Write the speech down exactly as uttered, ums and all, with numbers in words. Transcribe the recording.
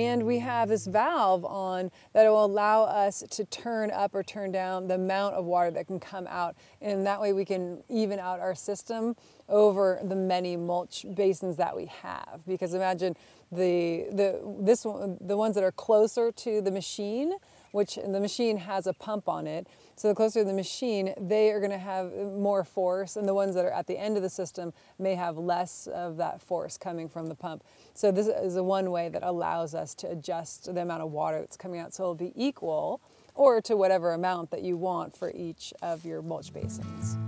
And we have this valve on that will allow us to turn up or turn down the amount of water that can come out. And that way we can even out our system over the many mulch basins that we have. Because imagine the, the, this one, the ones that are closer to the machine, which the machine has a pump on it. So the closer to the machine, they are gonna have more force, and the ones that are at the end of the system may have less of that force coming from the pump. So this is a one way that allows us to adjust the amount of water that's coming out so it'll be equal or to whatever amount that you want for each of your mulch basins.